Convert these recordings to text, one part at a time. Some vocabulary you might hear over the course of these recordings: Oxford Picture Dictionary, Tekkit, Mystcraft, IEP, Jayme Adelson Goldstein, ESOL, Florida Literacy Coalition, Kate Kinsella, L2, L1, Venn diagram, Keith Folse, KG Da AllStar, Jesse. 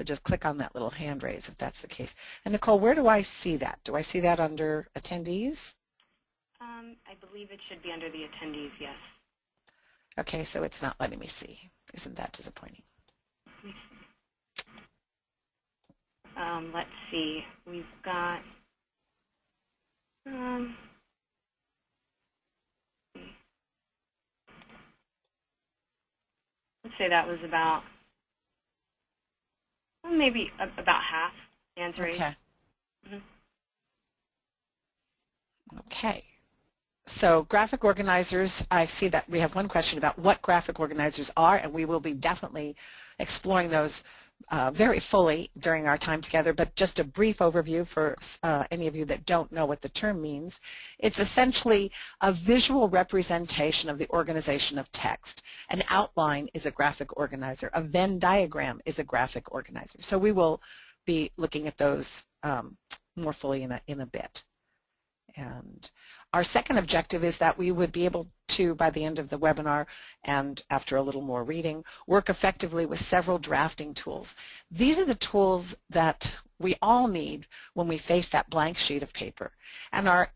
So just click on that little hand raise if that's the case. And Nicole, where do I see that? Do I see that under attendees? I believe it should be under the attendees, yes. Okay, so it's not letting me see. Isn't that disappointing? Let's see. We've got... let's say that was about, well, maybe about half hands raised. Okay. Mm-hmm. Okay. So graphic organizers, I see that we have one question about what graphic organizers are, and we will be definitely exploring those very fully during our time together, but just a brief overview for any of you that don't know what the term means. It's essentially a visual representation of the organization of text. An outline is a graphic organizer. A Venn diagram is a graphic organizer. So we will be looking at those more fully in a bit. And our second objective is that we would be able to, by the end of the webinar and after a little more reading, work effectively with several drafting tools. These are the tools that we all need when we face that blank sheet of paper. And our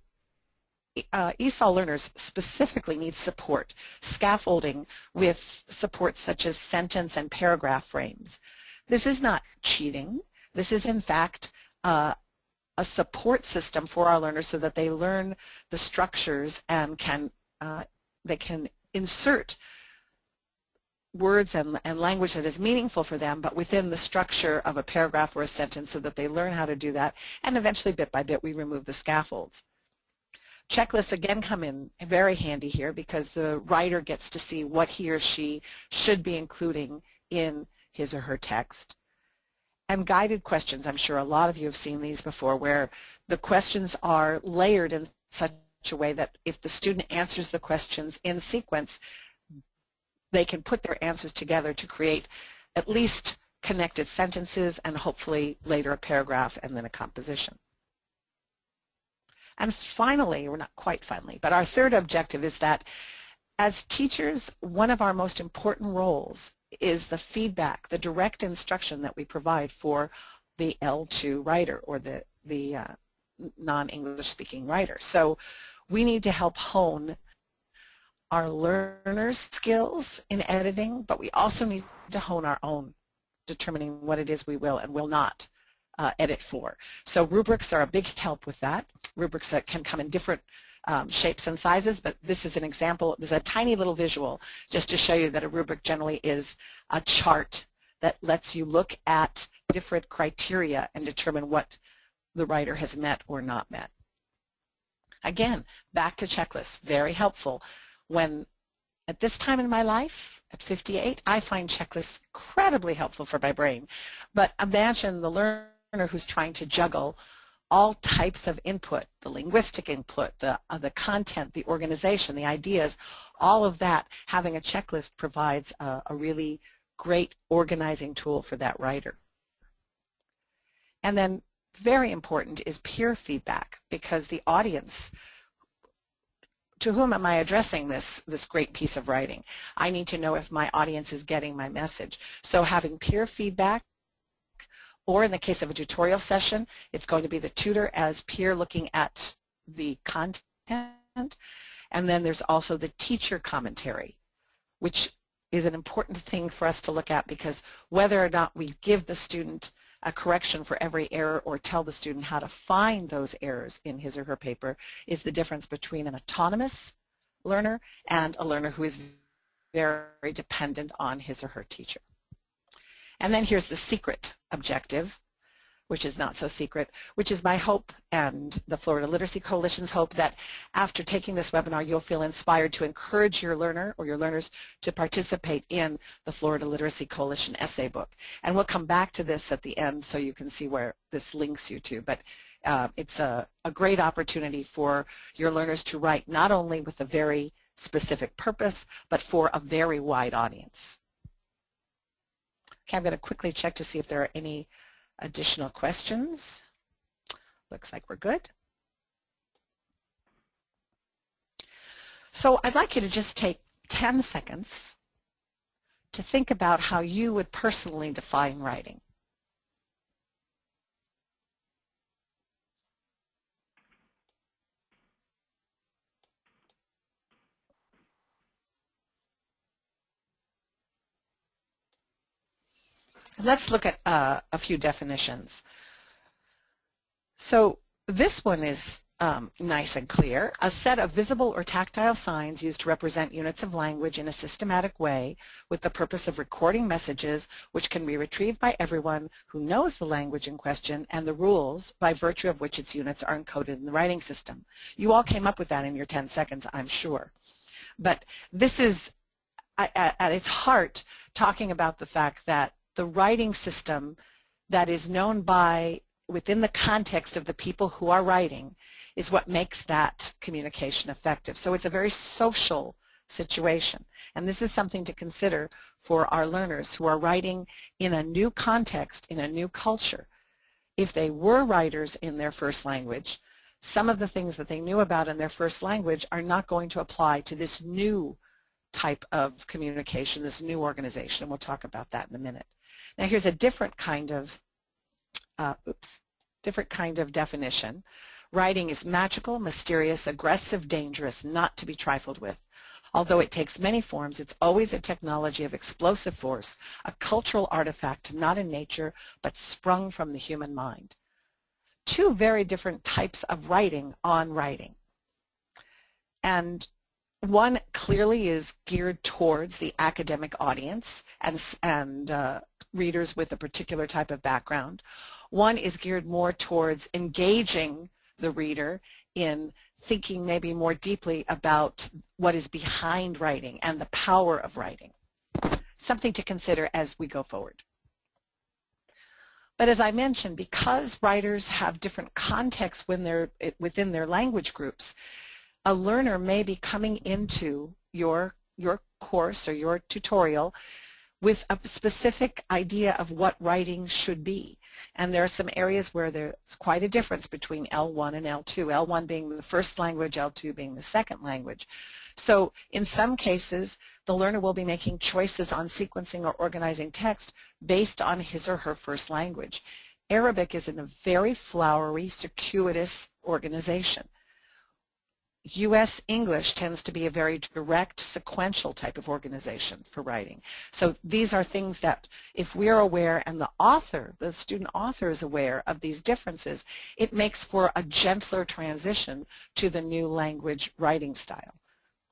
ESOL learners specifically need support, scaffolding with supports such as sentence and paragraph frames. This is not cheating. This is, in fact, a support system for our learners so that they learn the structures and can they can insert words and language that is meaningful for them, but within the structure of a paragraph or a sentence so that they learn how to do that. And eventually, bit by bit, we remove the scaffolds. Checklists, again, come in very handy here because the writer gets to see what he or she should be including in his or her text. And guided questions, I'm sure a lot of you have seen these before, where the questions are layered in such a way that if the student answers the questions in sequence, they can put their answers together to create at least connected sentences and hopefully later a paragraph and then a composition. And finally, we're not quite finally, but our third objective is that as teachers, one of our most important roles is the feedback, the direct instruction that we provide for the L2 writer or the non-English speaking writer. So we need to help hone our learners' skills in editing, but we also need to hone our own, determining what it is we will and will not edit for. So rubrics are a big help with that. Rubrics that can come in different shapes and sizes, but this is an example. There's a tiny little visual just to show you that a rubric generally is a chart that lets you look at different criteria and determine what the writer has met or not met. Again, back to checklists, very helpful. When at this time in my life, at 58, I find checklists incredibly helpful for my brain. But imagine the learner who's trying to juggle all types of input, the linguistic input, the content, the organization, the ideas, all of that, having a checklist provides a really great organizing tool for that writer. And then very important is peer feedback, because the audience, to whom am I addressing this great piece of writing? I need to know if my audience is getting my message. So having peer feedback, or in the case of a tutorial session, it's going to be the tutor as peer looking at the content. And then there's also the teacher commentary, which is an important thing for us to look at, because whether or not we give the student a correction for every error or tell the student how to find those errors in his or her paper is the difference between an autonomous learner and a learner who is very dependent on his or her teacher. And then here's the secret objective, which is not so secret, which is my hope and the Florida Literacy Coalition's hope that after taking this webinar, you'll feel inspired to encourage your learner or your learners to participate in the Florida Literacy Coalition essay book. And we'll come back to this at the end so you can see where this links you to. But it's a great opportunity for your learners to write not only with a very specific purpose, but for a very wide audience. Okay, I'm going to quickly check to see if there are any additional questions. Looks like we're good. So I'd like you to just take 10 seconds to think about how you would personally define writing. Let's look at a few definitions. So this one is nice and clear. A set of visible or tactile signs used to represent units of language in a systematic way with the purpose of recording messages which can be retrieved by everyone who knows the language in question and the rules by virtue of which its units are encoded in the writing system. You all came up with that in your 10 seconds, I'm sure. But this is, at its heart, talking about the fact that the writing system that is known by within the context of the people who are writing is what makes that communication effective. So it's a very social situation, and this is something to consider for our learners who are writing in a new context, in a new culture. If they were writers in their first language, some of the things that they knew about in their first language are not going to apply to this new type of communication, this new organization, and we'll talk about that in a minute. Now here's a different kind of definition. Writing is magical, mysterious, aggressive, dangerous, not to be trifled with. Although it takes many forms, it's always a technology of explosive force, a cultural artifact not in nature but sprung from the human mind. Two very different types of writing on writing. And one clearly is geared towards the academic audience and readers with a particular type of background. One is geared more towards engaging the reader in thinking maybe more deeply about what is behind writing and the power of writing. Something to consider as we go forward. But as I mentioned, because writers have different contexts when they're within their language groups, a learner may be coming into your course or your tutorial with a specific idea of what writing should be. And there are some areas where there's quite a difference between L1 and L2, L1 being the first language, L2 being the second language. So in some cases, the learner will be making choices on sequencing or organizing text based on his or her first language. Arabic is in a very flowery, circuitous organization. U.S. English tends to be a very direct, sequential type of organization for writing. So these are things that if we're aware and the author, the student author is aware of these differences, it makes for a gentler transition to the new language writing style.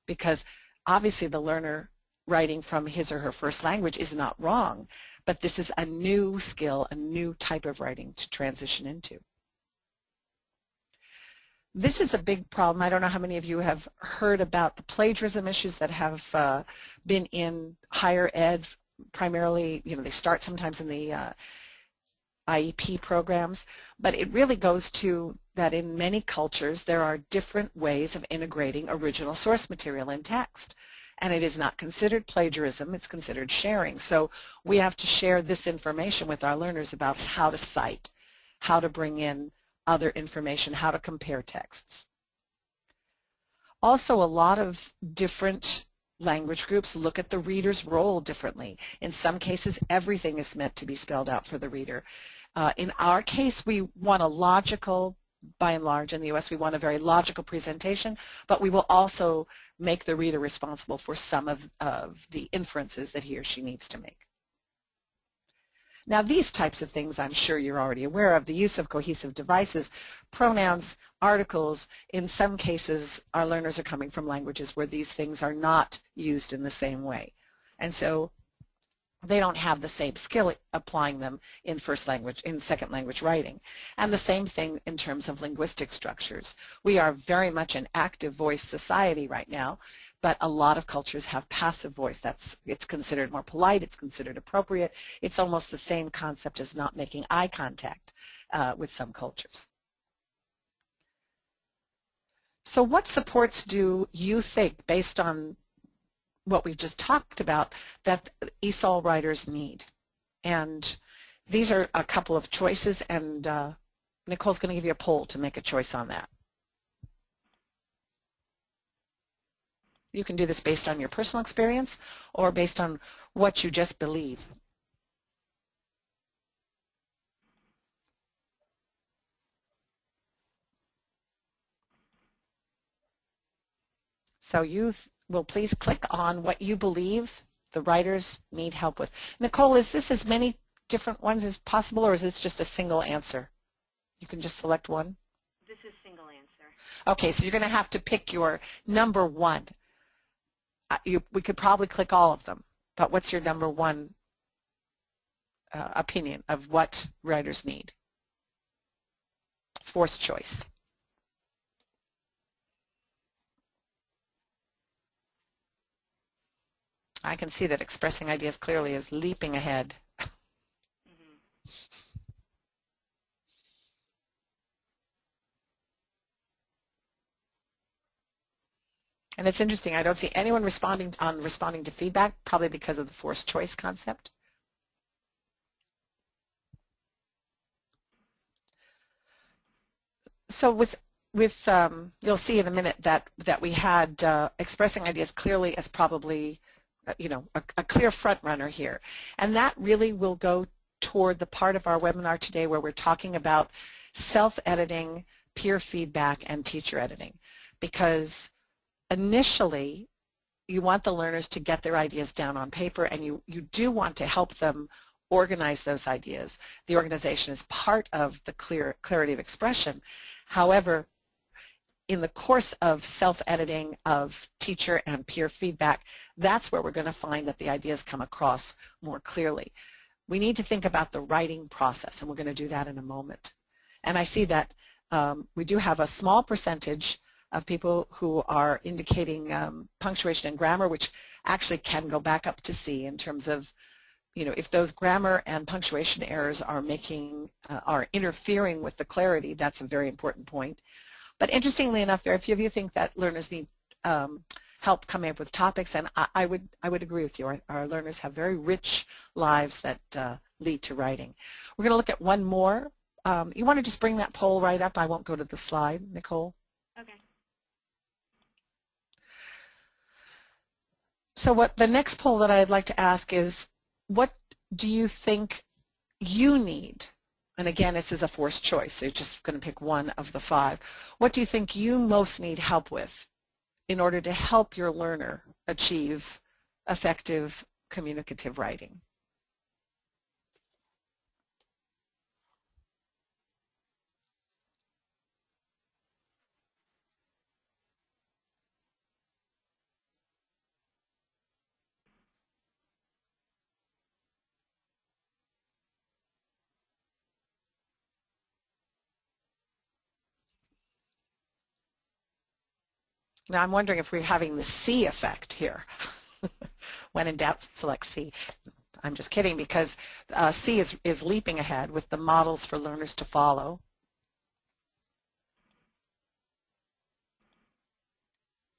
Because obviously the learner writing from his or her first language is not wrong, but this is a new skill, a new type of writing to transition into. This is a big problem. I don't know how many of you have heard about the plagiarism issues that have been in higher ed primarily. You know, they start sometimes in the IEP programs, but it really goes to that in many cultures there are different ways of integrating original source material in text. And it is not considered plagiarism, it's considered sharing. So we have to share this information with our learners about how to cite, how to bring in other information, how to compare texts. Also, a lot of different language groups look at the reader's role differently. In some cases, everything is meant to be spelled out for the reader. In our case, we want a logical, by and large in the U.S., we want a very logical presentation, but we will also make the reader responsible for some of the inferences that he or she needs to make. Now, these types of things I'm sure you're already aware of, the use of cohesive devices, pronouns, articles. In some cases, our learners are coming from languages where these things are not used in the same way. And so they don't have the same skill applying them in first language, in second language writing. And the same thing in terms of linguistic structures. We are very much an active voice society right now, but a lot of cultures have passive voice. It's considered more polite, it's considered appropriate. It's almost the same concept as not making eye contact with some cultures. So what supports do you think, based on what we've just talked about, that ESOL writers need? And these are a couple of choices, and Nicole's going to give you a poll to make a choice on that. You can do this based on your personal experience or based on what you just believe. So you will please click on what you believe the writers need help with. Nicole, is this as many different ones as possible, or is this just a single answer? You can just select one? This is single answer. Okay, so you're going to have to pick your number one. We could probably click all of them, but what's your number one opinion of what writers need? Fourth choice. I can see that expressing ideas clearly is leaping ahead. Mm-hmm. And it's interesting, I don't see anyone responding to feedback, probably because of the forced choice concept. So with you'll see in a minute that we had expressing ideas clearly as probably, a clear front runner here. And that really will go toward the part of our webinar today where we're talking about self-editing, peer feedback, and teacher editing, because initially, you want the learners to get their ideas down on paper, and you do want to help them organize those ideas. The organization is part of the clarity of expression. However, in the course of self-editing, of teacher and peer feedback, that's where we're going to find that the ideas come across more clearly. We need to think about the writing process, and we're going to do that in a moment. And I see that we do have a small percentage of people who are indicating punctuation and grammar, which actually can go back up to C in terms of, if those grammar and punctuation errors are interfering with the clarity, that's a very important point. But interestingly enough, very few of you think that learners need help coming up with topics, and I would agree with you. Our learners have very rich lives that lead to writing. We're going to look at one more. You want to just bring that poll right up? I won't go to the slide, Nicole. Okay. So what the next poll that I'd like to ask is, what do you think you need? And again, this is a forced choice, so you're just going to pick one of the five. What do you think you most need help with in order to help your learner achieve effective communicative writing? Now, I'm wondering if we're having the C effect here. When in doubt, select C. I'm just kidding, because C is leaping ahead with the models for learners to follow.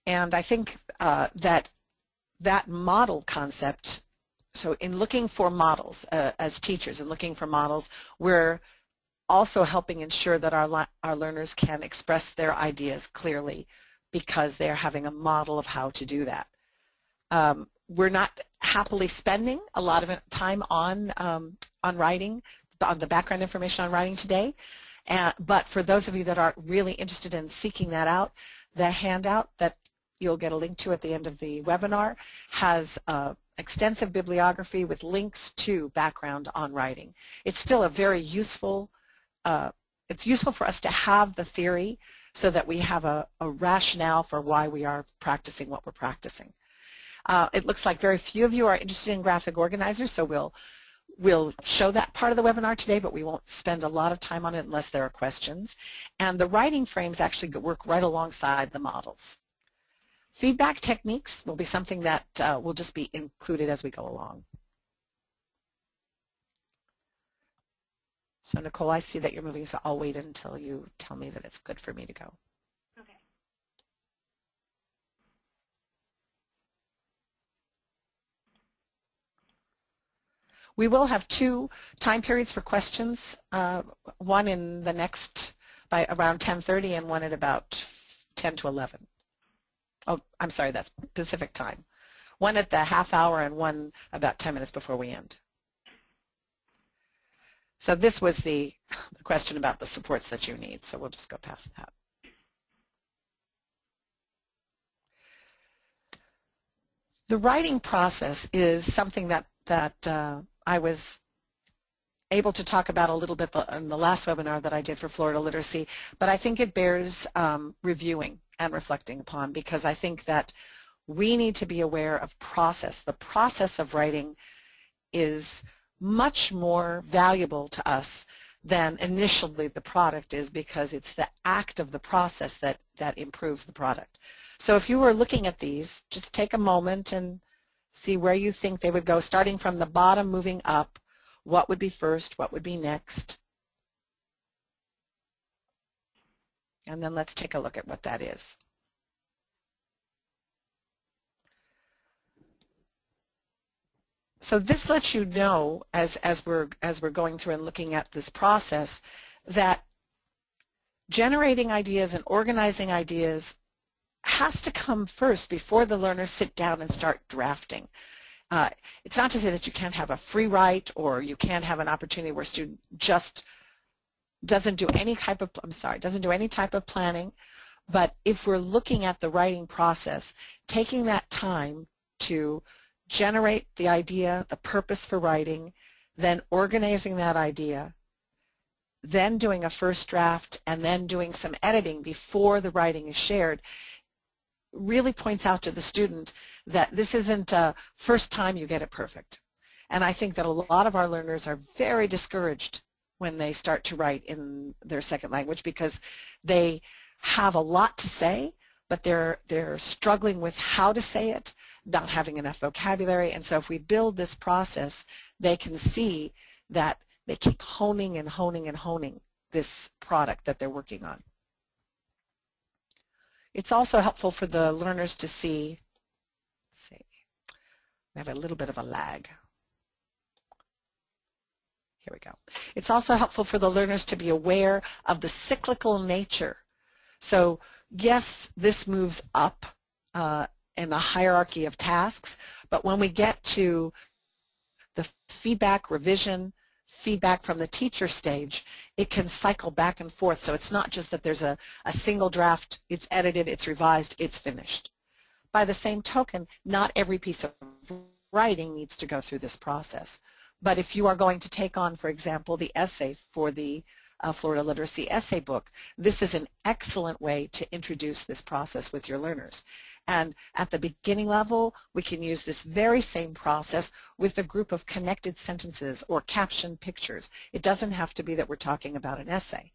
And I think that model concept, so in looking for models as teachers and looking for models, we're also helping ensure that our learners can express their ideas clearly, because they're having a model of how to do that. We're not happily spending a lot of time on writing, on the background information on writing today, but for those of you that are really interested in seeking that out, the handout that you'll get a link to at the end of the webinar has extensive bibliography with links to background on writing. It's still a very useful, it's useful for us to have the theory, so that we have a rationale for why we are practicing what we're practicing. It looks like very few of you are interested in graphic organizers, so we'll show that part of the webinar today, but we won't spend a lot of time on it unless there are questions. And the writing frames actually work right alongside the models. Feedback techniques will be something that will just be included as we go along. So, Nicole, I see that you're moving, so I'll wait until you tell me that it's good for me to go. Okay. We will have two time periods for questions, one in the next, by around 10:30, and one at about 10 to 11. Oh, I'm sorry, that's Pacific time. One at the half hour and one about 10 minutes before we end. So this was the question about the supports that you need, so we'll just go past that. The writing process is something that I was able to talk about a little bit in the last webinar that I did for Florida Literacy, but I think it bears reviewing and reflecting upon, because I think that we need to be aware of process. The process of writing is much more valuable to us than initially the product is, because it's the act of the process that improves the product. So if you were looking at these, just take a moment and see where you think they would go, starting from the bottom, moving up. What would be first? What would be next? And then let's take a look at what that is. So this lets you know, as we're going through and looking at this process, that generating ideas and organizing ideas has to come first before the learners sit down and start drafting. It's not to say that you can't have a free write, or you can't have an opportunity where a student just doesn't do any type of planning. But if we're looking at the writing process, taking that time to generate the idea, the purpose for writing, then organizing that idea, then doing a first draft, and then doing some editing before the writing is shared, really points out to the student that this isn't a first time you get it perfect. And I think that a lot of our learners are very discouraged when they start to write in their second language, because they have a lot to say, but they're struggling with how to say it, not having enough vocabulary. And so if we build this process, they can see that they keep honing and honing and honing this product that they're working on. It's also helpful for the learners to see, let's see, we have a little bit of a lag. Here we go. It's also helpful for the learners to be aware of the cyclical nature. So yes, this moves up in the hierarchy of tasks, but when we get to the feedback, revision, feedback from the teacher stage, it can cycle back and forth. So it's not just that there's a single draft, it's edited, it's revised, it's finished. By the same token, not every piece of writing needs to go through this process. But if you are going to take on, for example, the essay for the Florida Literacy Essay Book, this is an excellent way to introduce this process with your learners. And at the beginning level, we can use this very same process with a group of connected sentences or captioned pictures. It doesn't have to be that we're talking about an essay.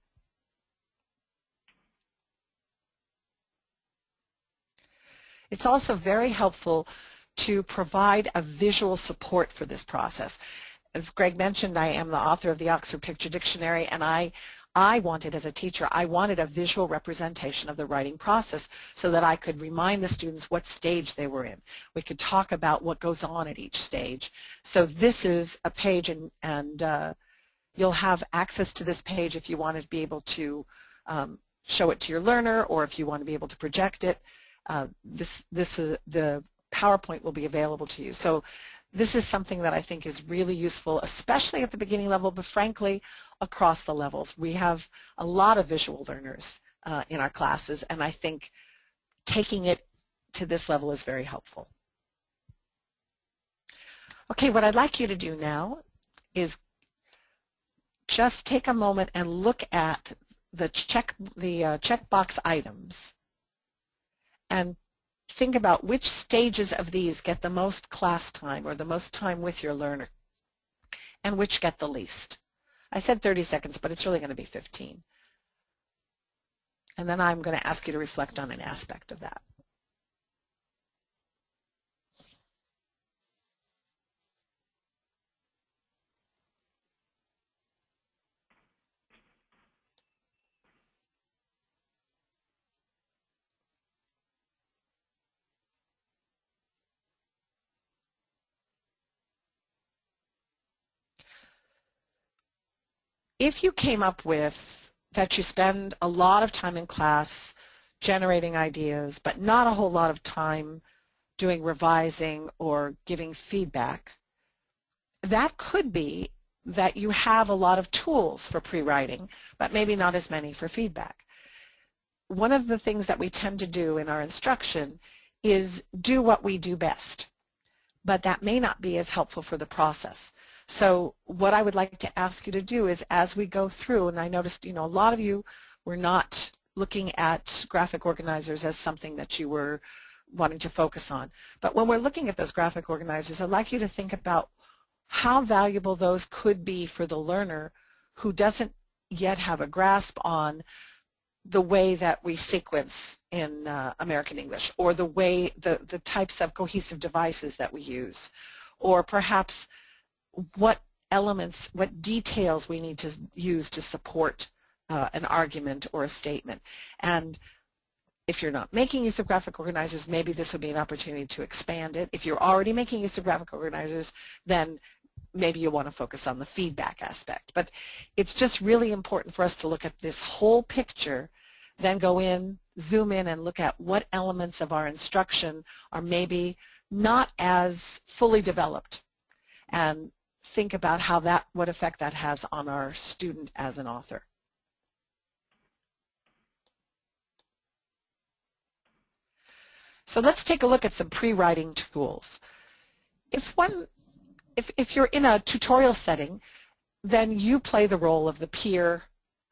It's also very helpful to provide a visual support for this process. As Greg mentioned, I am the author of the Oxford Picture Dictionary, and I wanted, as a teacher, I wanted a visual representation of the writing process so that I could remind the students what stage they were in. We could talk about what goes on at each stage. So this is a page, and you'll have access to this page if you want to be able to show it to your learner, or if you want to be able to project it. This is the PowerPoint will be available to you. So this is something that I think is really useful, especially at the beginning level, but frankly, across the levels. We have a lot of visual learners in our classes, and I think taking it to this level is very helpful. Okay, what I'd like you to do now is just take a moment and look at the checkbox items and think about which stages of these get the most class time or the most time with your learner, and which get the least. I said 30 seconds, but it's really going to be 15. And then I'm going to ask you to reflect on an aspect of that. If you came up with that you spend a lot of time in class generating ideas, but not a whole lot of time doing revising or giving feedback, that could be that you have a lot of tools for pre-writing, but maybe not as many for feedback. One of the things that we tend to do in our instruction is do what we do best, but that may not be as helpful for the process. So what I would like to ask you to do is, as we go through, and I noticed, you know, a lot of you were not looking at graphic organizers as something that you were wanting to focus on. But when we're looking at those graphic organizers, I'd like you to think about how valuable those could be for the learner who doesn't yet have a grasp on the way that we sequence in American English, or the way the types of cohesive devices that we use, or perhaps what elements, what details we need to use to support an argument or a statement. And if you're not making use of graphic organizers, maybe this would be an opportunity to expand it. If you're already making use of graphic organizers, then maybe you want to focus on the feedback aspect. But it's just really important for us to look at this whole picture, then go in, zoom in, and look at what elements of our instruction are maybe not as fully developed, and think about how that, what effect that has on our student as an author. So let's take a look at some pre-writing tools. If you're in a tutorial setting, then you play the role of the peer,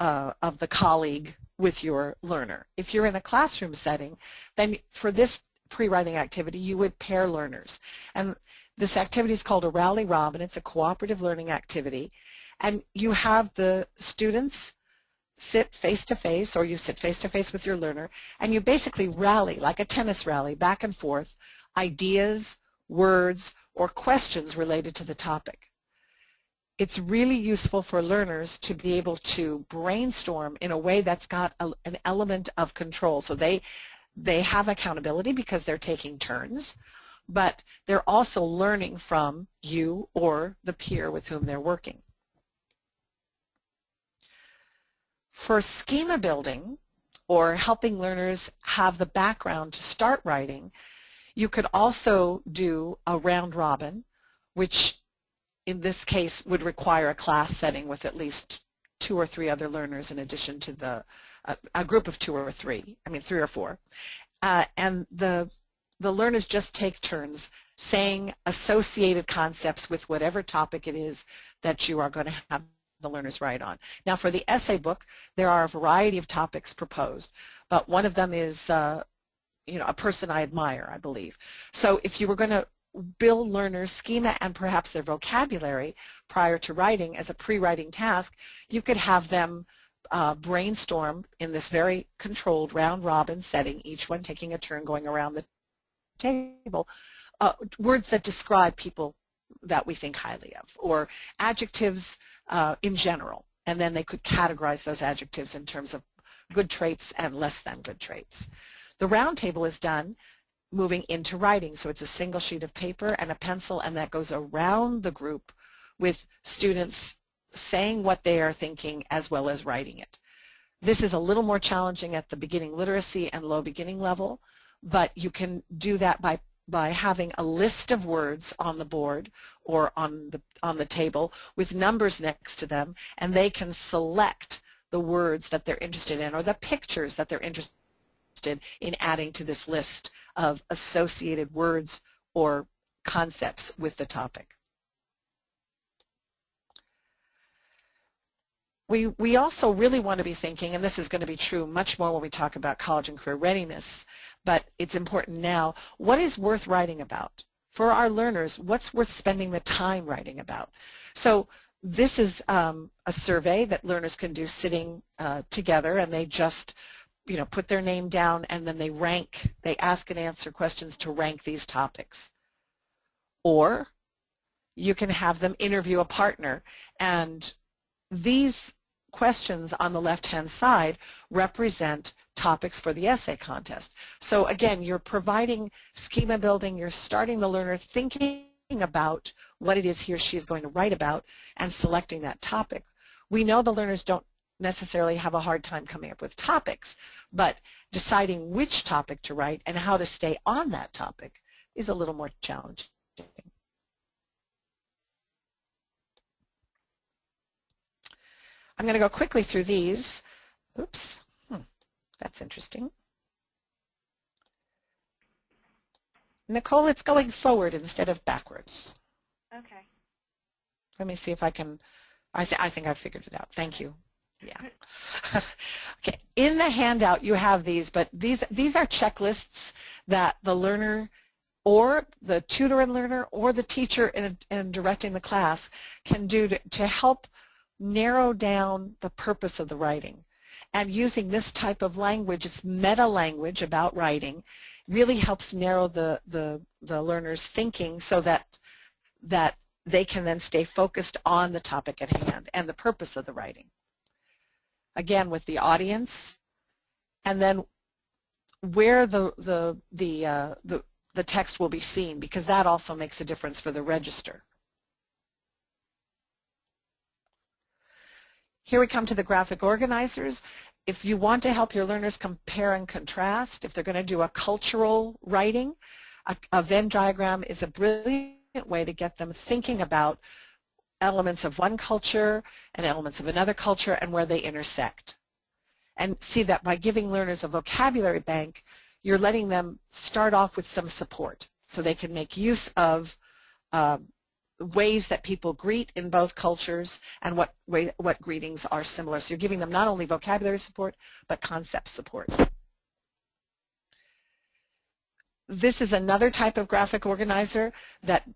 of the colleague with your learner. If you're in a classroom setting, then for this pre-writing activity, you would pair learners. And this activity is called a rally robin. It's a cooperative learning activity. And you have the students sit face-to-face, or you sit face-to-face with your learner, and you basically rally, like a tennis rally, back and forth, ideas, words, or questions related to the topic. It's really useful for learners to be able to brainstorm in a way that's got an element of control. So they have accountability because they're taking turns, but they're also learning from you or the peer with whom they're working. For schema building, or helping learners have the background to start writing, you could also do a round robin, which in this case would require a class setting with at least 2 or 3 other learners in addition to a group of 2 or 3, I mean 3 or 4. And the learners just take turns saying associated concepts with whatever topic it is that you are going to have the learners write on. Now for the essay book, there are a variety of topics proposed, but one of them is you know, a person I admire, I believe. So if you were going to build learners' schema and perhaps their vocabulary prior to writing as a pre-writing task, you could have them brainstorm in this very controlled round-robin setting, each one taking a turn going around the table, words that describe people that we think highly of, or adjectives in general, and then they could categorize those adjectives in terms of good traits and less than good traits. The round table is done moving into writing, so it's a single sheet of paper and a pencil, and that goes around the group with students saying what they are thinking as well as writing it. This is a little more challenging at the beginning literacy and low beginning level, but you can do that by having a list of words on the board or on the table with numbers next to them, and they can select the words that they're interested in or the pictures that they're interested in adding to this list of associated words or concepts with the topic. We also really want to be thinking, and this is going to be true much more when we talk about college and career readiness, but it's important now, what is worth writing about? For our learners, what's worth spending the time writing about? So this is a survey that learners can do sitting together, and they just put their name down, and then they ask and answer questions to rank these topics. Or you can have them interview a partner, and these questions on the left-hand side represent topics for the essay contest. So again, you're providing schema building, you're starting the learner thinking about what it is he or she is going to write about and selecting that topic. We know the learners don't necessarily have a hard time coming up with topics, but deciding which topic to write and how to stay on that topic is a little more challenging. I'm going to go quickly through these. Oops, that's interesting. Nicole, it's going forward instead of backwards. Okay. Let me see if I can, I think I figured it out. Thank you. Yeah. Okay. In the handout, you have these, but these are checklists that the learner or the tutor and learner or the teacher in directing the class can do to help narrow down the purpose of the writing. And using this type of language, it's meta language about writing, really helps narrow the learner's thinking so that they can then stay focused on the topic at hand and the purpose of the writing. Again, with the audience, and then where the text will be seen, because that also makes a difference for the register. Here we come to the graphic organizers. If you want to help your learners compare and contrast, if they're going to do a cultural writing, a Venn diagram is a brilliant way to get them thinking about elements of one culture and elements of another culture and where they intersect. And see that by giving learners a vocabulary bank, you're letting them start off with some support so they can make use of ways that people greet in both cultures and what greetings are similar. So you're giving them not only vocabulary support, but concept support. This is another type of graphic organizer that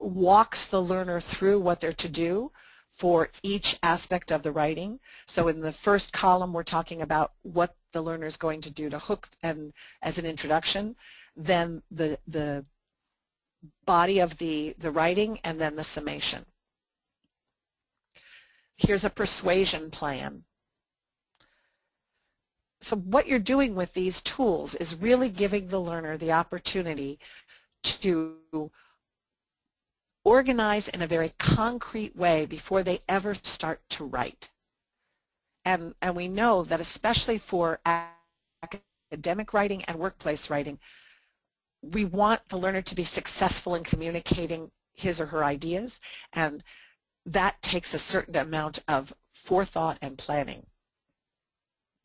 walks the learner through what they're to do for each aspect of the writing. So in the first column, we're talking about what the learner is going to do to hook and as an introduction, then the body of the writing, and then the summation. Here's a persuasion plan. So what you're doing with these tools is really giving the learner the opportunity to organize in a very concrete way before they ever start to write. And we know that especially for academic writing and workplace writing, we want the learner to be successful in communicating his or her ideas, and that takes a certain amount of forethought and planning.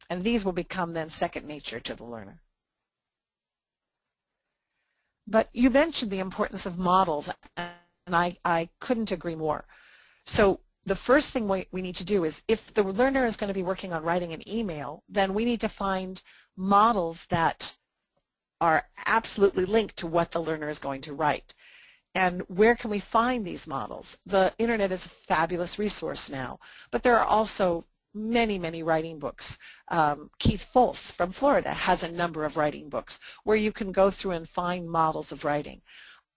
And these will become then second nature to the learner. But you mentioned the importance of models, and I couldn't agree more. So the first thing we need to do is, if the learner is going to be working on writing an email, then we need to find models that are absolutely linked to what the learner is going to write. And where can we find these models? The internet is a fabulous resource now, but there are also many, many writing books. Keith Folse from Florida has a number of writing books where you can go through and find models of writing.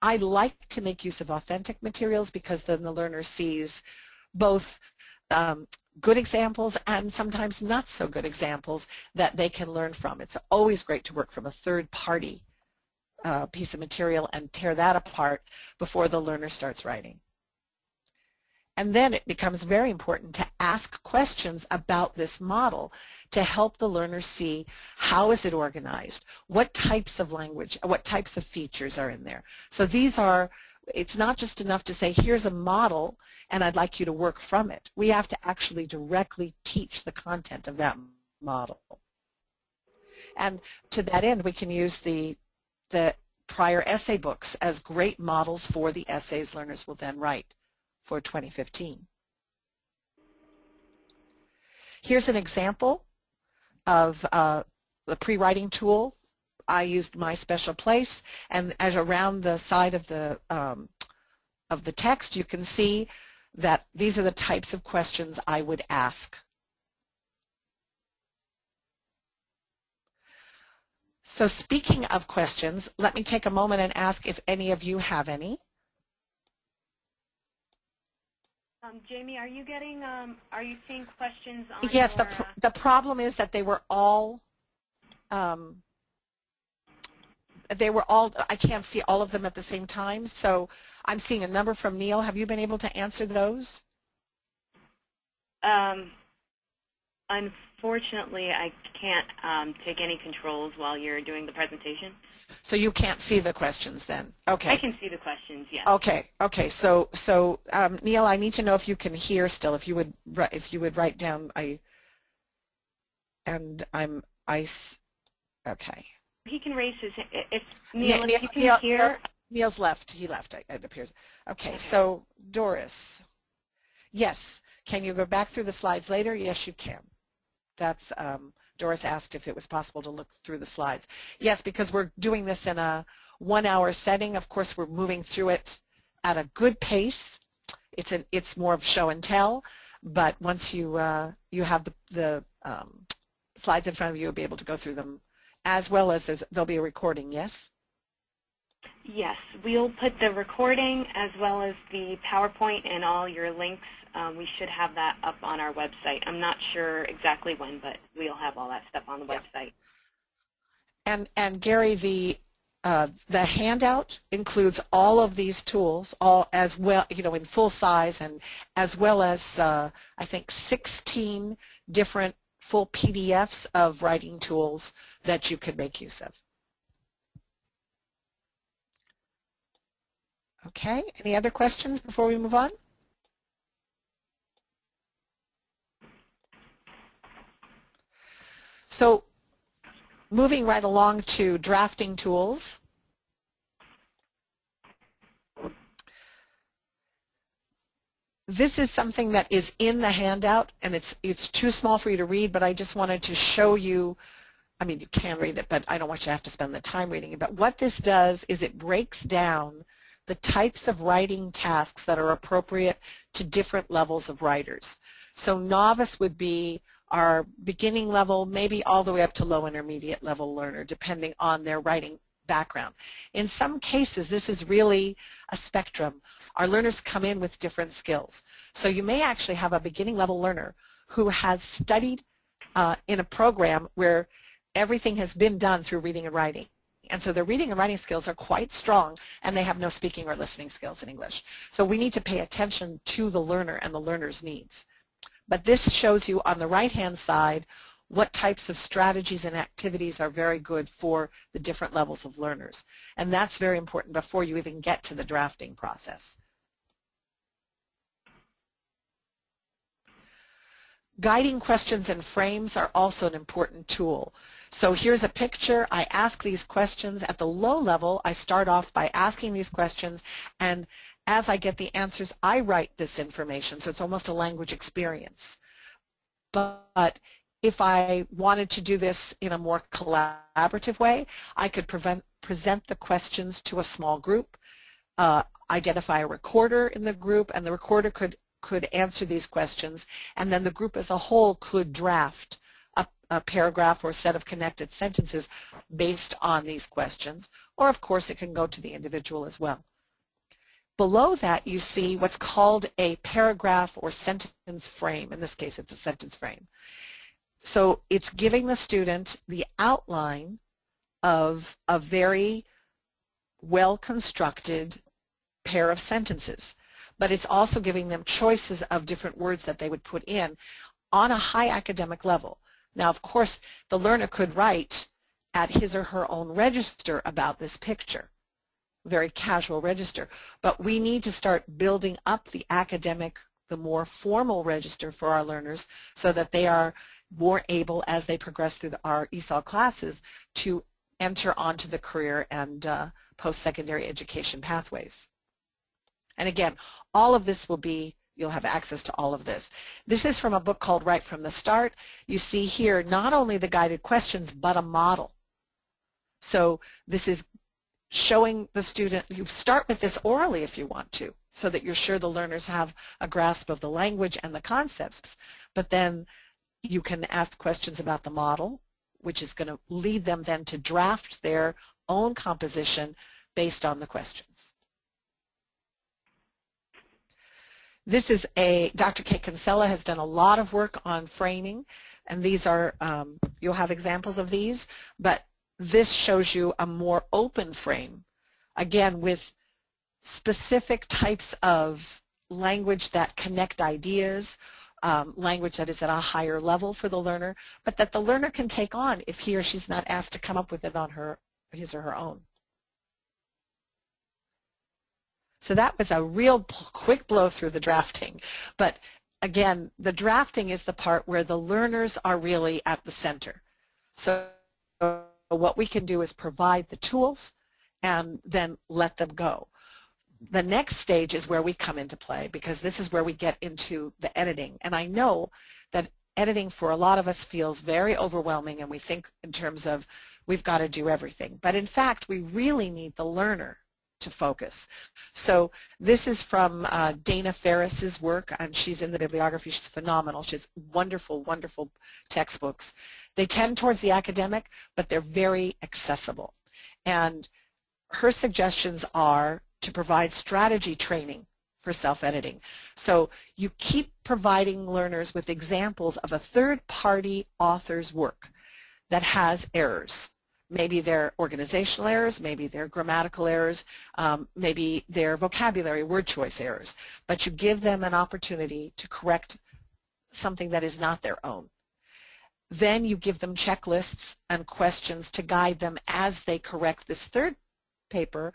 I like to make use of authentic materials because then the learner sees both good examples and sometimes not so good examples that they can learn from. It's always great to work from a third party piece of material and tear that apart before the learner starts writing. And then it becomes very important to ask questions about this model to help the learner see how is it organized, what types of language, what types of features are in there. So these are, it's not just enough to say, here's a model and I'd like you to work from it. We have to actually directly teach the content of that model. And to that end, we can use the prior essay books as great models for the essays learners will then write for 2015. Here's an example of the pre-writing tool. I used My Special Place, and as around the side of the text, you can see that these are the types of questions I would ask. So speaking of questions, let me take a moment and ask if any of you have any. Jamie, are you getting? Are you seeing questions on? Yes. Your, the problem is that they were all. I can't see all of them at the same time, so I'm seeing a number from Neil. Have you been able to answer those? Unfortunately, I can't take any controls while you're doing the presentation. So you can't see the questions then? Okay. I can see the questions, yes. Okay. Okay. So Neil, I need to know if you can hear still. If you would write down okay. He can raise his hand. It's Neil, if you can hear. Neil's left. He left, it appears. Okay, so Doris, Yes. Can you go back through the slides later? Yes, you can. That's Doris asked if it was possible to look through the slides. Yes, because we're doing this in a one-hour setting. Of course, we're moving through it at a good pace. It's more of show and tell, but once you you have the slides in front of you, you'll be able to go through them, as well as there'll be a recording. Yes. Yes, we'll put the recording as well as the PowerPoint and all your links. We should have that up on our website. I'm not sure exactly when, but we'll have all that stuff on the website. And Gary, the handout includes all of these tools, all as well, you know, in full size, and as well as I think 16 different full PDFs of writing tools that you can make use of. Okay, any other questions before we move on? So moving right along to drafting tools. This is something that is in the handout, and it's too small for you to read, but I just wanted to show you. I mean, you can read it, but I don't want you to have to spend the time reading it. But what this does is it breaks down the types of writing tasks that are appropriate to different levels of writers. So novice would be our beginning level, maybe all the way up to low intermediate level learner, depending on their writing background. In some cases, this is really a spectrum. Our learners come in with different skills. So you may actually have a beginning level learner who has studied in a program where everything has been done through reading and writing. And so their reading and writing skills are quite strong, and they have no speaking or listening skills in English. So we need to pay attention to the learner and the learner's needs. But this shows you on the right-hand side what types of strategies and activities are very good for the different levels of learners. And that's very important before you even get to the drafting process. Guiding questions and frames are also an important tool. So here's a picture. I ask these questions. At the low level, I start off by asking these questions, and as I get the answers, I write this information. So it's almost a language experience. But if I wanted to do this in a more collaborative way, I could present the questions to a small group, identify a recorder in the group, and the recorder could answer these questions, and then the group as a whole could draft a paragraph or set of connected sentences based on these questions, or of course it can go to the individual as well. Below that you see what's called a paragraph or sentence frame. In this case it's a sentence frame. So it's giving the student the outline of a very well-constructed pair of sentences. But it's also giving them choices of different words that they would put in on a high academic level. Now, of course, the learner could write at his or her own register about this picture, very casual register. But we need to start building up the academic, the more formal register for our learners so that they are more able, as they progress through our ESOL classes, to enter onto the career and post-secondary education pathways. And again, all of this will be, you'll have access to all of this. This is from a book called Right from the Start. You see here not only the guided questions, but a model. So this is showing the student, you start with this orally if you want to, so that you're sure the learners have a grasp of the language and the concepts. But then you can ask questions about the model, which is going to lead them then to draft their own composition based on the questions. This is Dr. Kate Kinsella has done a lot of work on framing, and these are, you'll have examples of these, but this shows you a more open frame, again, with specific types of language that connect ideas, language that is at a higher level for the learner, but that the learner can take on if he or she's not asked to come up with it on his or her own. So that was a real quick blow through the drafting. But again, the drafting is the part where the learners are really at the center. So what we can do is provide the tools and then let them go. the next stage is where we come into play, because this is where we get into the editing. And I know that editing for a lot of us feels very overwhelming, and we think in terms of we've got to do everything. But in fact, we really need the learner to focus. So this is from Dana Ferris's work, and she's in the bibliography. She's phenomenal. She has wonderful, wonderful textbooks. They tend towards the academic, but they're very accessible. And her suggestions are to provide strategy training for self-editing. So you keep providing learners with examples of a third-party author's work that has errors. Maybe they're organizational errors, maybe they're grammatical errors, maybe they're vocabulary word choice errors. But you give them an opportunity to correct something that is not their own. Then you give them checklists and questions to guide them as they correct this third paper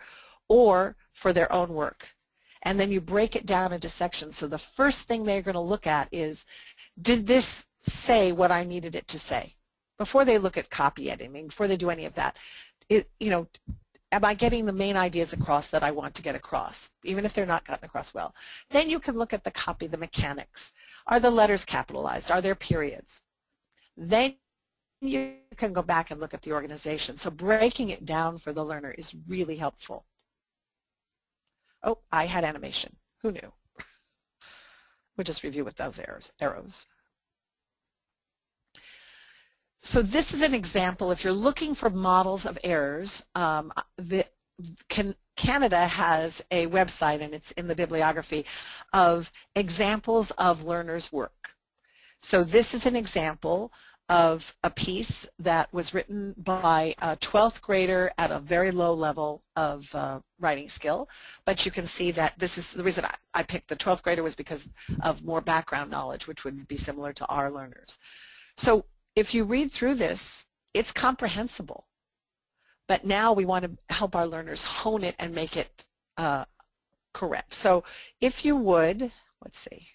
or for their own work. And then you break it down into sections. So the first thing they're going to look at is, did this say what I needed it to say? Before they look at copy editing, before they do any of that, am I getting the main ideas across that I want to get across, even if they're not gotten across well? Then you can look at the copy, the mechanics. Are the letters capitalized? Are there periods? Then you can go back and look at the organization. So breaking it down for the learner is really helpful. Oh, I had animation. Who knew? We'll just review with those arrows. So this is an example. If you're looking for models of errors, Canada has a website, and it's in the bibliography, of examples of learners' work. So this is an example of a piece that was written by a 12th grader at a very low level of writing skill. But you can see that this is the reason I picked the 12th grader was because of more background knowledge, which would be similar to our learners. So if you read through this, it's comprehensible. But now we want to help our learners hone it and make it correct. So if you would, let's see.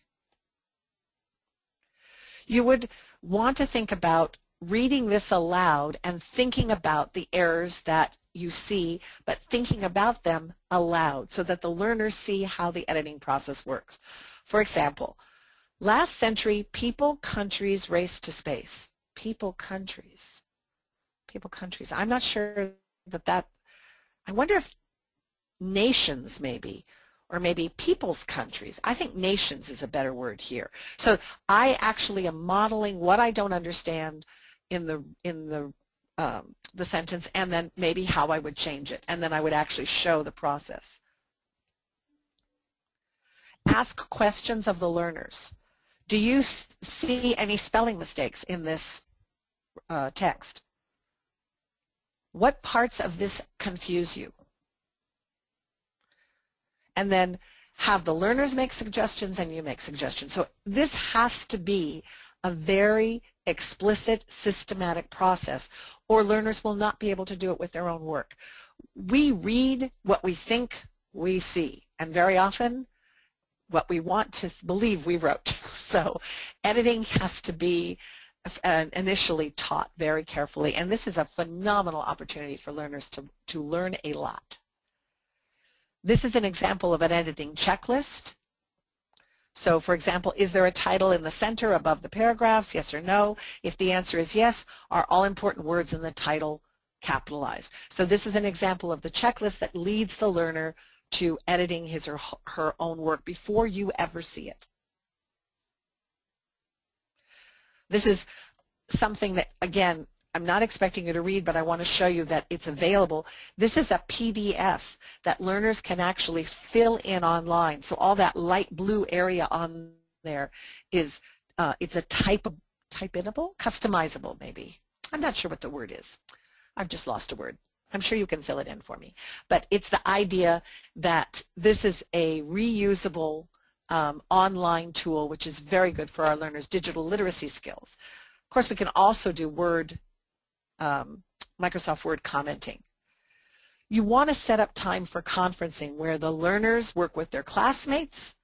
You would want to think about reading this aloud and thinking about the errors that you see, but thinking about them aloud so that the learners see how the editing process works. For example, last century, people, countries raced to space. People, countries. People, countries. I'm not sure that I wonder if nations maybe. Or maybe people's countries. I think nations is a better word here. So I actually am modeling what I don't understand in the sentence, and then maybe how I would change it, and then I would actually show the process. Ask questions of the learners. Do you see any spelling mistakes in this text? What parts of this confuse you? And then have the learners make suggestions and you make suggestions. So this has to be a very explicit, systematic process, or learners will not be able to do it with their own work. We read what we think we see, and very often what we want to believe we wrote. So editing has to be initially taught very carefully, and this is a phenomenal opportunity for learners to learn a lot. This is an example of an editing checklist. So, for example, is there a title in the center above the paragraphs, yes or no? If the answer is yes, are all important words in the title capitalized? So this is an example of the checklist that leads the learner to editing his or her own work before you ever see it. This is something that, again, I'm not expecting you to read, but I want to show you that it's available. This is a PDF that learners can actually fill in online. So all that light blue area on there is it's a type-inable, customizable maybe. I'm not sure what the word is. I've just lost a word. I'm sure you can fill it in for me. But it's the idea that this is a reusable online tool, which is very good for our learners' digital literacy skills. Of course, we can also do Word. Microsoft Word commenting. You want to set up time for conferencing where the learners work with their classmates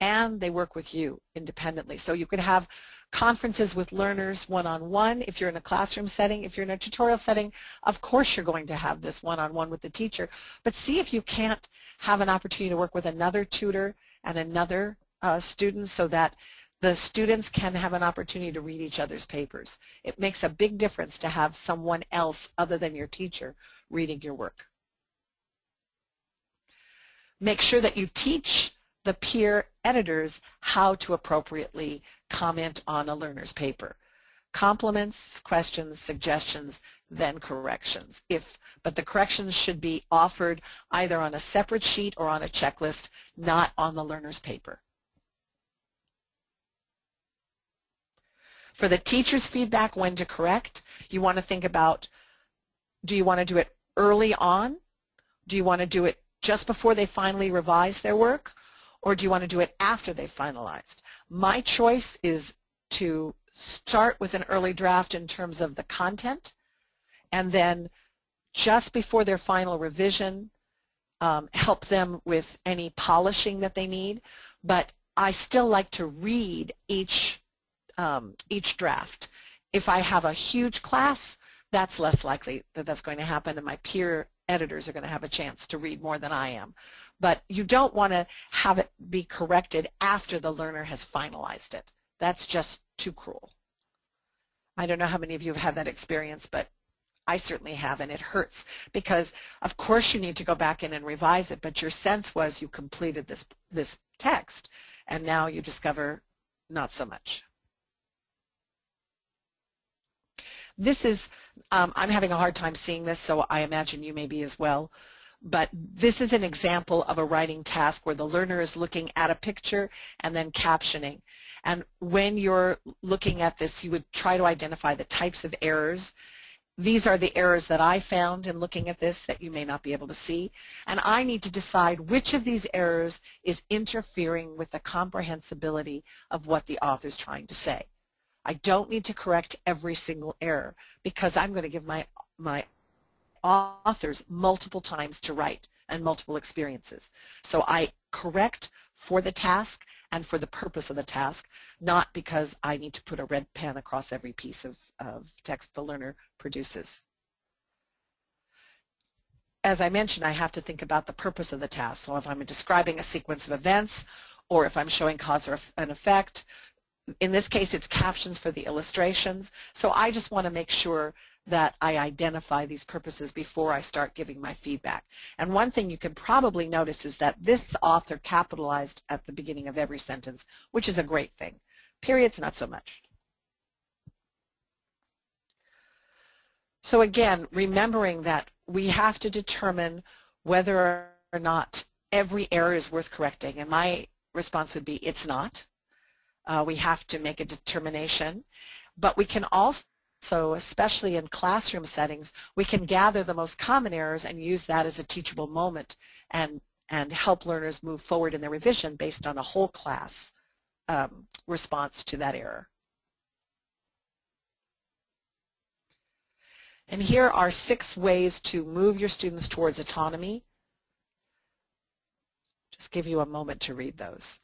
and they work with you independently. So you could have conferences with learners one-on-one. If you're in a classroom setting, if you're in a tutorial setting, of course you're going to have this one-on-one with the teacher. But see if you can't have an opportunity to work with another tutor and another student so that the students can have an opportunity to read each other's papers. It makes a big difference to have someone else other than your teacher reading your work. Make sure that you teach the peer editors how to appropriately comment on a learner's paper. Compliments, questions, suggestions, then corrections. But the corrections should be offered either on a separate sheet or on a checklist, not on the learner's paper. For the teacher's feedback, when to correct, you want to think about, do you want to do it early on? Do you want to do it just before they finally revise their work? Or do you want to do it after they've finalized? My choice is to start with an early draft in terms of the content, and then just before their final revision, help them with any polishing that they need. But I still like to read each draft. If I have a huge class, that's less likely that that's going to happen, and my peer editors are going to have a chance to read more than I am. But you don't want to have it be corrected after the learner has finalized it. That's just too cruel. I don't know how many of you have had that experience, but I certainly have, and it hurts because, of course, you need to go back in and revise it, but your sense was you completed this text, and now you discover not so much. This is, I'm having a hard time seeing this, so I imagine you may be as well, but this is an example of a writing task where the learner is looking at a picture and then captioning. And when you're looking at this, you would try to identify the types of errors. These are the errors that I found in looking at this that you may not be able to see. And I need to decide which of these errors is interfering with the comprehensibility of what the author's trying to say. I don't need to correct every single error because I'm going to give my authors multiple times to write and multiple experiences. So I correct for the task and for the purpose of the task, not because I need to put a red pen across every piece of text the learner produces. As I mentioned, I have to think about the purpose of the task. So if I'm describing a sequence of events or if I'm showing cause or an effect, in this case, it's captions for the illustrations. So I just want to make sure that I identify these purposes before I start giving my feedback. And one thing you can probably notice is that this author capitalized at the beginning of every sentence, which is a great thing. Periods, not so much. So again, remembering that we have to determine whether or not every error is worth correcting. And my response would be, it's not. We have to make a determination, but we can also, especially in classroom settings, we can gather the most common errors and use that as a teachable moment and help learners move forward in their revision based on a whole class response to that error. And here are 6 ways to move your students towards autonomy. Just give you a moment to read those.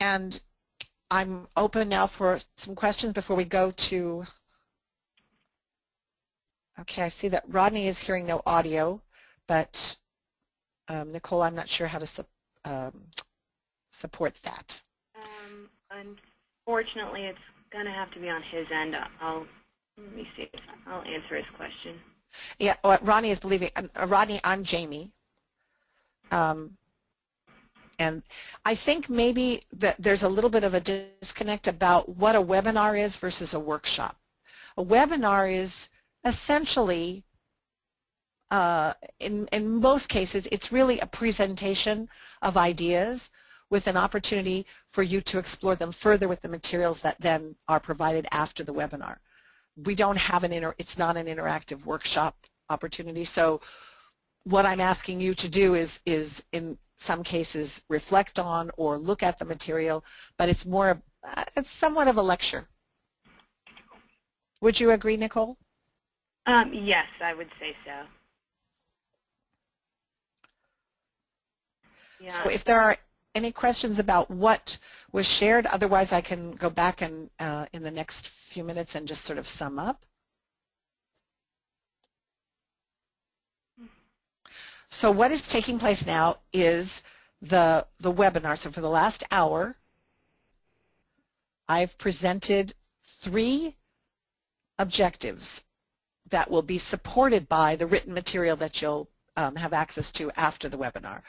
And I'm open now for some questions before we go to, okay, I see that Rodney is hearing no audio, but Nicole, I'm not sure how to support that. Unfortunately, it's going to have to be on his end. Let me see, I'll answer his question. Yeah, Rodney is believing, Rodney, I'm Jamie. And I think maybe that there's a little bit of a disconnect about what a webinar is versus a workshop. A webinar is essentially, in most cases, it's really a presentation of ideas with an opportunity for you to explore them further with the materials that then are provided after the webinar. We don't have it's not an interactive workshop opportunity, so what I'm asking you to do is in some cases reflect on or look at the material, but it's more, it's somewhat of a lecture. Would you agree, Nicole? Yes, I would say so. Yeah. So if there are any questions about what was shared, otherwise I can go back and in the next few minutes and just sort of sum up. So what is taking place now is the webinar. So for the last hour, I've presented three objectives that will be supported by the written material that you'll have access to after the webinar.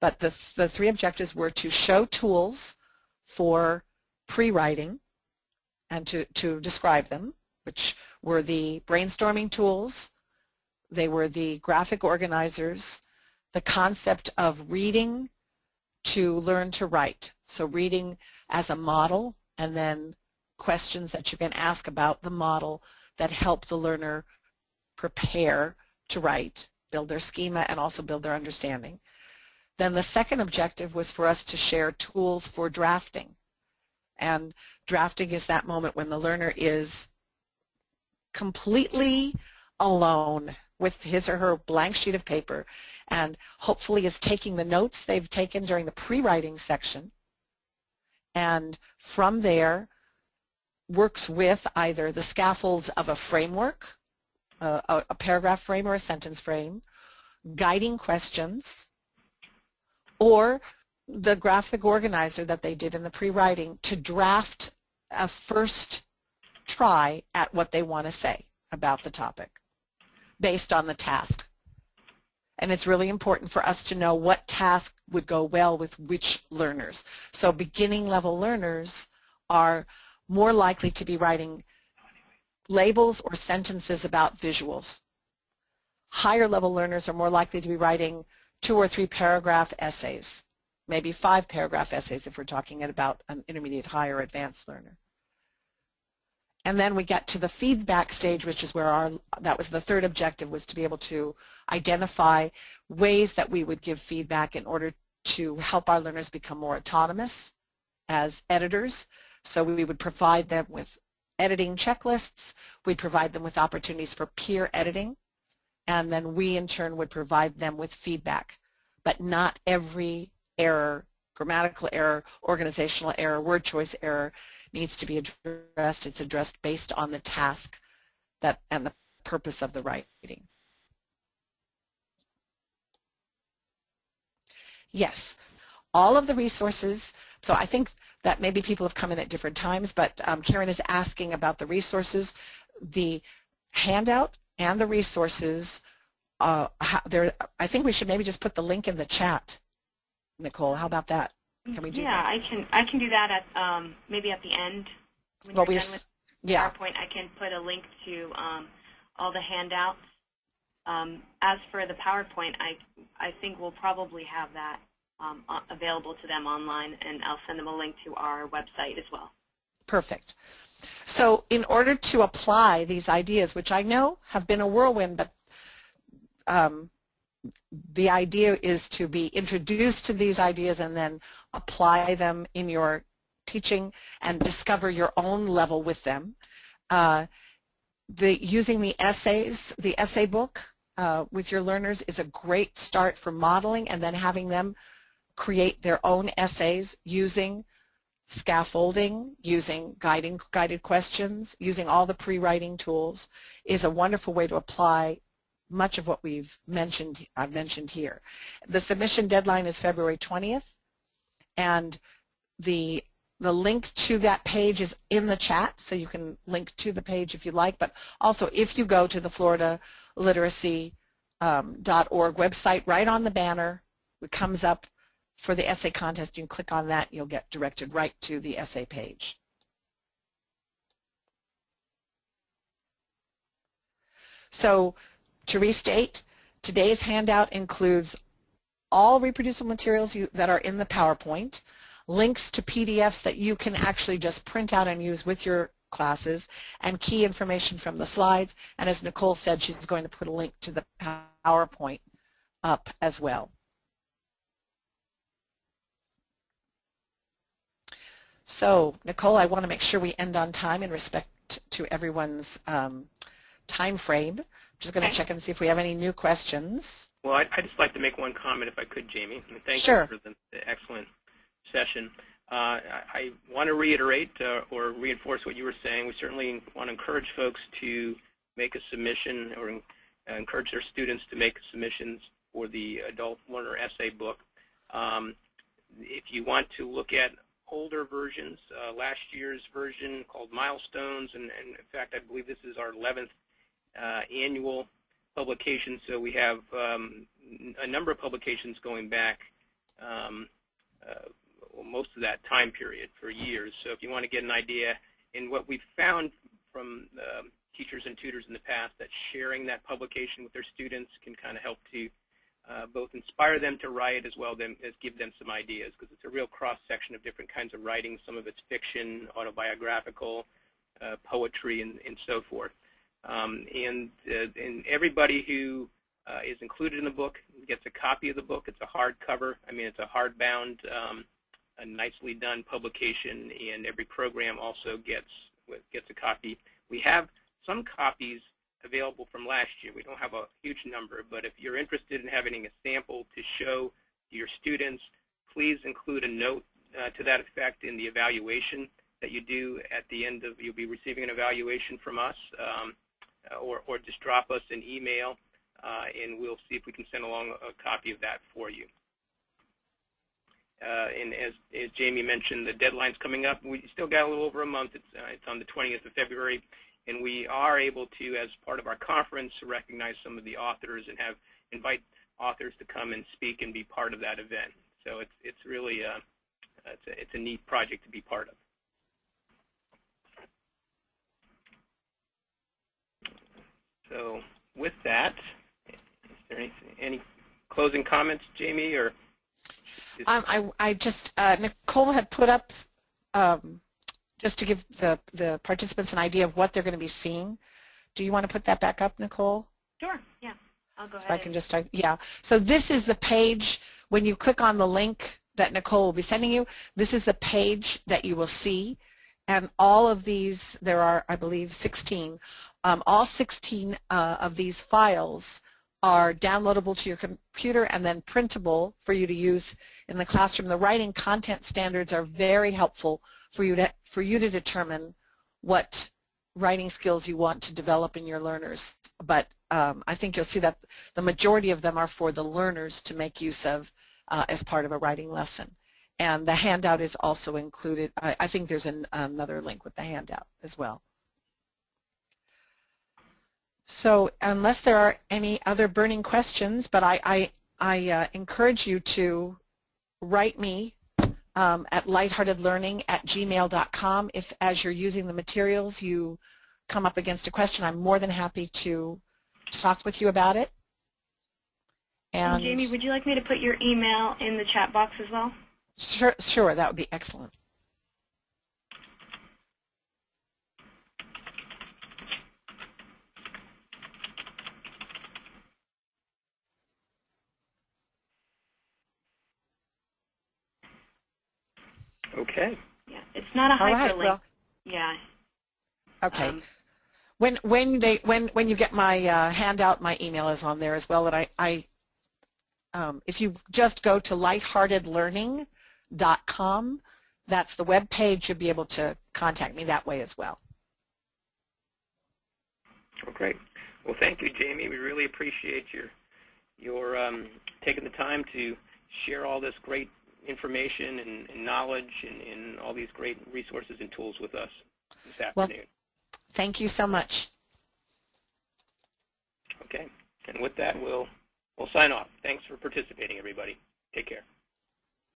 But the three objectives were to show tools for pre-writing and to describe them, which were the brainstorming tools, they were the graphic organizers, the concept of reading to learn to write. So reading as a model and then questions that you can ask about the model that help the learner prepare to write, build their schema, and also build their understanding. Then the second objective was for us to share tools for drafting. And drafting is that moment when the learner is completely alone with his or her blank sheet of paper and hopefully is taking the notes they've taken during the pre-writing section, and from there works with either the scaffolds of a framework, a paragraph frame or a sentence frame, guiding questions, or the graphic organizer that they did in the pre-writing to draft a first try at what they want to say about the topic based on the task. And it's really important for us to know what task would go well with which learners. So beginning level learners are more likely to be writing labels or sentences about visuals. Higher level learners are more likely to be writing 2 or 3 paragraph essays, maybe 5 paragraph essays if we're talking about an intermediate, higher, advanced learner. And then we get to the feedback stage, which is where that was the third objective, was to be able to identify ways that we would give feedback in order to help our learners become more autonomous as editors. So we would provide them with editing checklists, we'd provide them with opportunities for peer editing, and then we in turn would provide them with feedback. But not every error, grammatical error, organizational error, word choice error, needs to be addressed. It's addressed based on the task that and the purpose of the writing. Yes, all of the resources, so I think that maybe people have come in at different times, but Karen is asking about the resources. The handout and the resources, I think we should maybe just put the link in the chat. Nicole, how about that? Can we do that? Yeah, I can do that at maybe at the end. When you're done with PowerPoint, I can put a link to all the handouts. As for the PowerPoint, I think we'll probably have that available to them online, and I'll send them a link to our website as well. Perfect. So in order to apply these ideas, which I know have been a whirlwind, but the idea is to be introduced to these ideas and then apply them in your teaching and discover your own level with them. Using the essays, the essay book with your learners is a great start for modeling, and then having them create their own essays using scaffolding, using guided questions, using all the pre-writing tools is a wonderful way to apply much of what I've mentioned here. The submission deadline is February 20th, and the link to that page is in the chat, so you can link to the page if you like, but also if you go to the floridaliteracy.org website, right on the banner, it comes up for the essay contest. You can click on that, you'll get directed right to the essay page. So to restate, today's handout includes all reproducible materials that are in the PowerPoint, links to PDFs that you can actually just print out and use with your classes, and key information from the slides. And as Nicole said, she's going to put a link to the PowerPoint up as well. So, Nicole, I want to make sure we end on time in respect to everyone's time frame. Just going to check and see if we have any new questions. Well, I'd just like to make one comment, if I could, Jamie. Thank you for the excellent session. I want to reiterate or reinforce what you were saying. We certainly want to encourage folks to make a submission, or encourage their students to make submissions for the Adult Learner Essay Book. If you want to look at older versions, last year's version called Milestones, and in fact, I believe this is our 11th annual publication, so we have a number of publications going back most of that time period for years. So if you want to get an idea, and what we've found from teachers and tutors in the past, that sharing that publication with their students can kind of help to both inspire them to write as well as give them some ideas, because it's a real cross-section of different kinds of writing. Some of it's fiction, autobiographical, poetry, and so forth. And everybody who is included in the book gets a copy of the book. It's a hardcover. I mean, it's a hardbound, a nicely done publication, and every program also gets a copy. We have some copies available from last year. We don't have a huge number, but if you're interested in having a sample to show your students, please include a note to that effect in the evaluation that you do at the end of, you'll be receiving an evaluation from us, or just drop us an email, and we'll see if we can send along a copy of that for you. And as Jamie mentioned, the deadline's coming up. We still got a little over a month. It's on the 20th of February. And we are able to, as part of our conference, recognize some of the authors and invite authors to come and speak and be part of that event. So it's really it's a neat project to be part of. So with that, is there any closing comments, Jamie, or? I just Nicole had put up. Just to give the participants an idea of what they're going to be seeing. Do you want to put that back up, Nicole? Sure, yeah. I'll go ahead. So I can just start, yeah. So this is the page, when you click on the link that Nicole will be sending you, this is the page that you will see. And all of these, there are, I believe, 16. All 16 of these files are downloadable to your computer and then printable for you to use in the classroom. The writing content standards are very helpful for you to determine what writing skills you want to develop in your learners. But I think you'll see that the majority of them are for the learners to make use of as part of a writing lesson. And the handout is also included. I think there's another link with the handout as well. So unless there are any other burning questions, but I encourage you to write me at lightheartedlearning@gmail.com. If, as you're using the materials, you come up against a question, I'm more than happy to talk with you about it. And Jamie, would you like me to put your email in the chat box as well? Sure, that would be excellent. Okay. Yeah, it's not a hyperlink. All right, well, yeah. Okay. When you get my handout, my email is on there as well. That I if you just go to lightheartedlearning.com, that's the web page. You'll be able to contact me that way as well. Okay. Well, thank you, Jamie. We really appreciate your taking the time to share all this great information and knowledge and all these great resources and tools with us this afternoon. Well, thank you so much. Okay, and with that, we'll sign off. Thanks for participating, everybody. Take care.